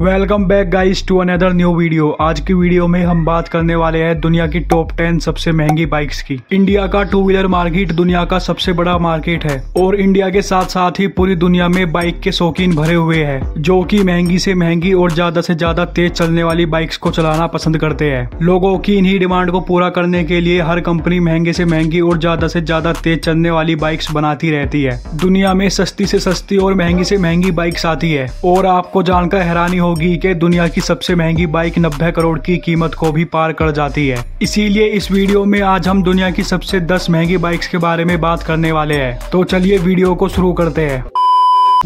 Welcome back guys to another new video. आज की video में हम बात करने वाले हैं दुनिया की टॉप 10 सबसे महंगी बाइक्स की। इंडिया का टू व्हीलर मार्केट दुनिया का सबसे बड़ा मार्केट है और इंडिया के साथ साथ ही पूरी दुनिया में बाइक के शौकीन भरे हुए हैं, जो कि महंगी से महंगी और ज्यादा से ज्यादा तेज चलने वाली बाइक्स को चलाना पसंद करते हैं। लोगों की इन्हीं डिमांड को पूरा करने के लिए हर कंपनी महंगे से महंगी और ज्यादा से ज्यादा तेज चलने वाली बाइक्स बनाती रहती है। दुनिया में सस्ती से सस्ती और महंगी से महंगी बाइक्स आती है और आपको जानकर हैरानी होगी कि दुनिया की सबसे महंगी बाइक 90 करोड़ की कीमत को भी पार कर जाती है। इसीलिए इस वीडियो में आज हम दुनिया की सबसे 10 महंगी बाइक्स के बारे में बात करने वाले हैं। तो चलिए वीडियो को शुरू करते हैं।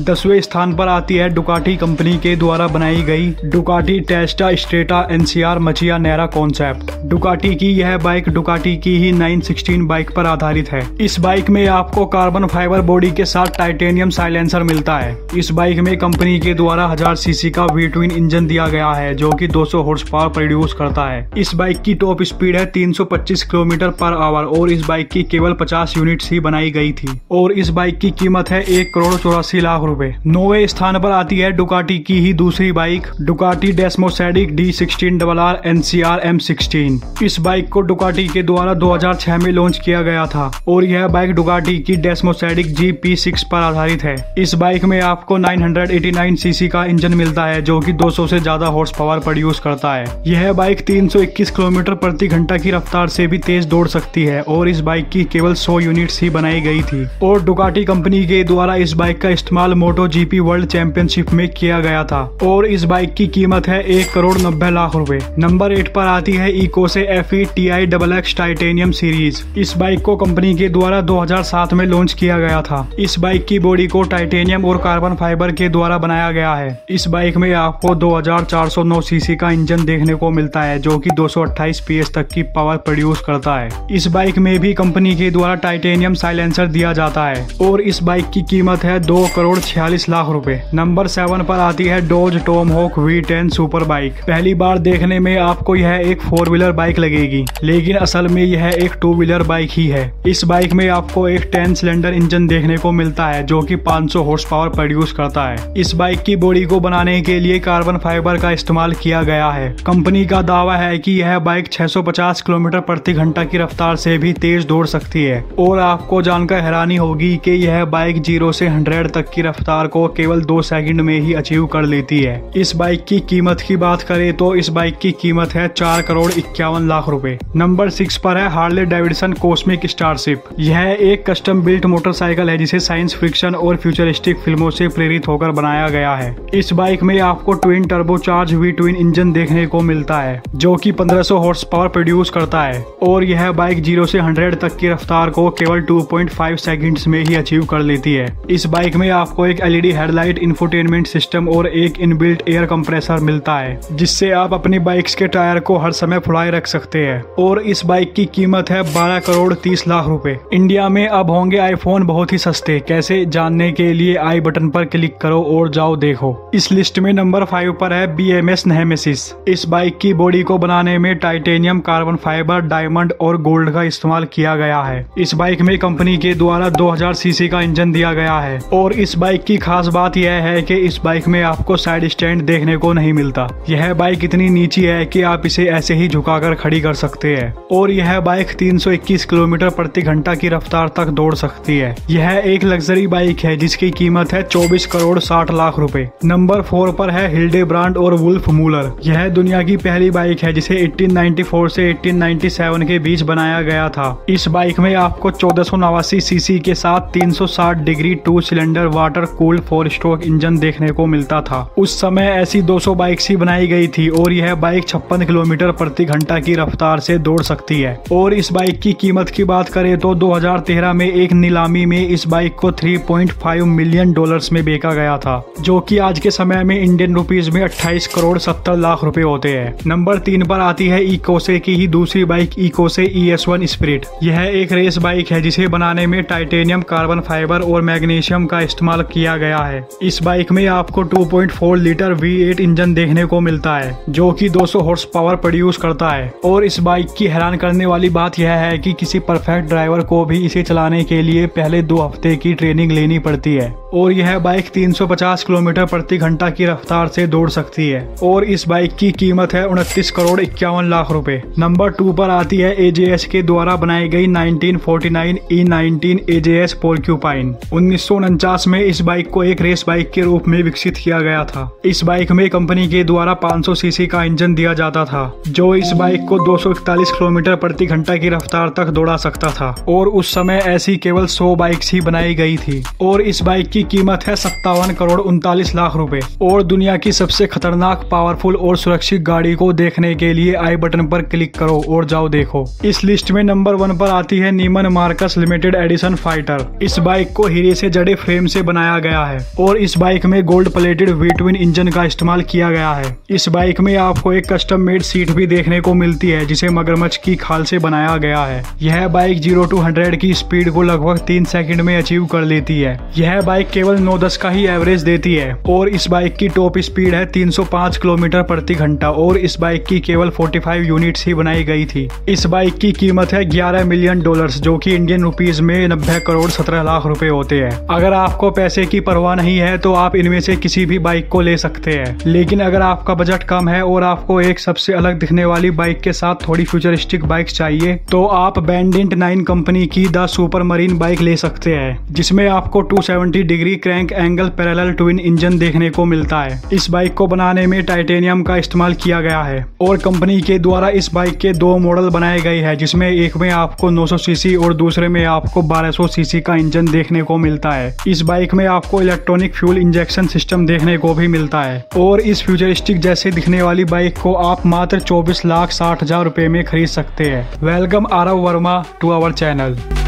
10वें स्थान पर आती है डुकाटी कंपनी के द्वारा बनाई गई डुकाटी टेस्टा स्ट्रेटा एनसीआर मचिया नेरा कॉन्सेप्ट। डुकाटी की यह बाइक डुकाटी की ही 916 बाइक पर आधारित है। इस बाइक में आपको कार्बन फाइबर बॉडी के साथ टाइटेनियम साइलेंसर मिलता है। इस बाइक में कंपनी के द्वारा 1000 सीसी का V-twin इंजन दिया गया है, जो कि 200 हॉर्स पावर प्रोड्यूस करता है। इस बाइक की टॉप स्पीड है 325 किलोमीटर पर आवर और इस बाइक की केवल 50 यूनिट्स ही बनाई गई थी और इस बाइक की कीमत है 1,84,00,000 रुपए। 9वें स्थान पर आती है डुकाटी की ही दूसरी bike Ducati Desmosedici D16 RR NCR M16। इस बाइक को डुकाटी के द्वारा 2006 में लॉन्च किया गया था और यह बाइक डुकाटी की डेस्मोसेडिक GP6 पर आधारित है। इस बाइक में आपको 989 सीसी का इंजन मिलता है, जो कि 200 से ज्यादा हॉर्स पावर प्रोड्यूस करता है। यह बाइक 321 किलोमीटर प्रति घंटा की रफ्तार से भी तेज दौड़ सकती है और इस बाइक की केवल 100 यूनिट्स ही बनाई गई थी और डुकाटी कंपनी के द्वारा इस बाइक का इस्तेमाल MotoGP वर्ल्ड चैंपियनशिप में किया गया था और इस बाइक की कीमत है 1,90,00,000 रुपए। नंबर 8 पर आती है Ecosse FTi XX titanium series. इस बाइक को कंपनी के द्वारा 2007 में लॉन्च किया गया था। इस बाइक की बॉडी को टाइटेनियम और कार्बन फाइबर के द्वारा बनाया गया है। इस बाइक में आपको 2409 सीसी का इंजन देखने को मिलता है, जो कि 228 PS तक की पावर प्रोड्यूस करता है। इस बाइक में भी कंपनी के द्वारा टाइटेनियम साइलेंसर दिया जाता है और इस बाइक की कीमत है 2,46,00,000 रुपए। नंबर 7 पर आती है Dodge Tomahawk V10 super bike. पहली बार देखने में आपको यह एक 4 व्हीलर बाइक लगेगी, लेकिन असल में यह एक 2 व्हीलर बाइक ही है। इस बाइक में आपको एक 10 सिलेंडर इंजन देखने को मिलता है, जो कि 500 हॉर्स पावर प्रोड्यूस करता है। इस बाइक की बॉडी को बनाने के लिए कार्बन फाइबर का इस्तेमाल किया गया है। कंपनी का दावा है कि यह बाइक 650 किलोमीटर प्रति घंटा की रफ्तार से भी तेज दौड़ सकती है और आपको जानकर हैरानी होगी कि यह बाइक 0 से 100 तक की रफ्तार को केवल 2 सेकंड में ही अचीव कर लेती है। इस बाइक की कीमत की बात करें तो इस बाइक की कीमत है 4,51,00,000 रुपए। नंबर 6 पर है हार्ले डेविडसन कॉस्मिक स्टारशिप। यह एक कस्टम बिल्ट मोटरसाइकिल है जिसे साइंस फ्रिक्शन और फ्यूचरिस्टिक फिल्मों से प्रेरित होकर बनाया गया है। इस बाइक में आपको ट्विन टर्बोचार्ज V-twin इंजन देखने को मिलता है, जो की 1500 हॉर्स पावर प्रोड्यूस करता है और यह बाइक 0 से 100 तक की रफ्तार को केवल 2.5 सेकेंड में ही अचीव कर लेती है। इस बाइक में आपको एक LED हेडलाइट, इंफोटेनमेंट सिस्टम और एक इनबिल्ट एयर कंप्रेसर मिलता है, जिससे आप अपनी बाइक्स के टायर को हर समय फुलाए रख सकते हैं और इस बाइक की कीमत है 12,30,00,000 रुपए। इंडिया में अब होंगे आईफोन बहुत ही सस्ते, कैसे जानने के लिए आई बटन पर क्लिक करो और जाओ देखो। इस लिस्ट में नंबर 5 पर है BMS नेमेसिस। इस बाइक की बॉडी को बनाने में टाइटेनियम, कार्बन फाइबर, डायमंड और गोल्ड का इस्तेमाल किया गया है। इस बाइक में कंपनी के द्वारा 2000 सीसी का इंजन दिया गया है और इस बाइक की खास बात यह है कि इस बाइक में आपको साइड स्टैंड देखने को नहीं मिलता। यह बाइक इतनी नीची है कि आप इसे ऐसे ही झुकाकर खड़ी कर सकते हैं और यह बाइक 321 किलोमीटर प्रति घंटा की रफ्तार तक दौड़ सकती है। यह एक लग्जरी बाइक है जिसकी कीमत है 24,60,00,000 रुपए। नंबर 4 पर है हिल्डेब्रांड और वुल्फमूलर। यह दुनिया की पहली बाइक है जिसे 1894 से 1897 के बीच बनाया गया था। इस बाइक में आपको 1489 सीसी के साथ 360 degree 2 cylinder water cooled 4 stroke engine देखने को मिलता था। उस समय ऐसी 200 बाइक्स ही बनाई गई थी और यह बाइक 56 किलोमीटर प्रति घंटा की रफ्तार से दौड़ सकती है और इस बाइक की कीमत की बात करें तो 2013 में एक नीलामी में इस बाइक को $3.5 मिलियन में बेचा गया था, जो कि आज के समय में इंडियन रुपीज में 28,70,00,000 रुपए होते हैं। नंबर 3 पर आती है इकोसे की ही दूसरी बाइक इकोसे ES1 स्पिरिट। यह एक रेस बाइक है जिसे बनाने में टाइटेनियम, कार्बन फाइबर और मैग्नीशियम का इस्तेमाल किया गया है। इस बाइक में आपको 2.4 लीटर V8 इंजन देखने को मिलता है जो कि 200 हॉर्स पावर प्रोड्यूस करता है। और इस बाइक की हैरान करने वाली बात यह है कि किसी परफेक्ट ड्राइवर को भी इसे चलाने के लिए पहले 2 हफ्ते की ट्रेनिंग लेनी पड़ती है। और यह बाइक 350 किलोमीटर प्रति घंटा की रफ्तार से दौड़ सकती है। और इस बाइक की कीमत है 29,51,00,000 रुपए। नंबर 2 पर आती है AJS के द्वारा बनाई गई 1949 E19 AJS पोर्क्यूपाइन। 1949 में इस बाइक को एक रेस बाइक के रूप में विकसित किया गया था। इस बाइक में कंपनी के द्वारा 500 सीसी का इंजन दिया जाता था जो इस बाइक को 241 किलोमीटर प्रति घंटा की रफ्तार तक दौड़ा सकता था। और उस समय ऐसी केवल 100 बाइक्स ही बनाई गई थी। और इस बाइक की कीमत है 57,39,00,000 रुपए। और दुनिया की सबसे खतरनाक, पावरफुल और सुरक्षित गाड़ी को देखने के लिए आई बटन पर क्लिक करो और जाओ देखो। इस लिस्ट में नंबर 1 पर आती है Neiman Marcus limited edition fighter. इस बाइक को हीरे से जड़े फ्रेम से बनाया गया है। और इस बाइक में गोल्ड प्लेटेड V-twin इंजन का इस्तेमाल किया गया है। इस बाइक में आपको एक कस्टम मेड सीट भी देखने को मिलती है जिसे मगरमच्छ की खाल से बनाया गया है। यह बाइक 0-100 की स्पीड को लगभग 3 सेकंड में अचीव कर लेती है। यह बाइक केवल 9-10 का ही एवरेज देती है। और इस बाइक की टॉप स्पीड है 305 किलोमीटर प्रति घंटा। और इस बाइक की केवल 45 यूनिट्स ही बनाई गई थी। इस बाइक की कीमत है $11 मिलियन जो कि इंडियन रुपीस में 90,17,00,000 रुपए होते हैं। अगर आपको पैसे की परवाह नहीं है तो आप इनमें से किसी भी बाइक को ले सकते हैं। लेकिन अगर आपका बजट कम है और आपको एक सबसे अलग दिखने वाली बाइक के साथ थोड़ी फ्यूचरिस्टिक बाइक चाहिए तो आप बेंडिंट 9 कंपनी की द सुपरमरीन बाइक ले सकते हैं जिसमें आपको 270 डिग्री crank angle parallel twin engine देखने को मिलता है। इस बाइक को बनाने में टाइटेनियम का इस्तेमाल किया गया है। और कंपनी के द्वारा इस बाइक के 2 मॉडल बनाए गए हैं जिसमें एक में आपको 900 सीसी और दूसरे में आपको 1200 सीसी का इंजन देखने को मिलता है। इस बाइक में आपको इलेक्ट्रॉनिक फ्यूल इंजेक्शन सिस्टम देखने को भी मिलता है। और इस फ्यूचरिस्टिक जैसे दिखने वाली बाइक को आप मात्र 24,60,000 रुपए में खरीद सकते हैं। Welcome Aarav Verma to our channel.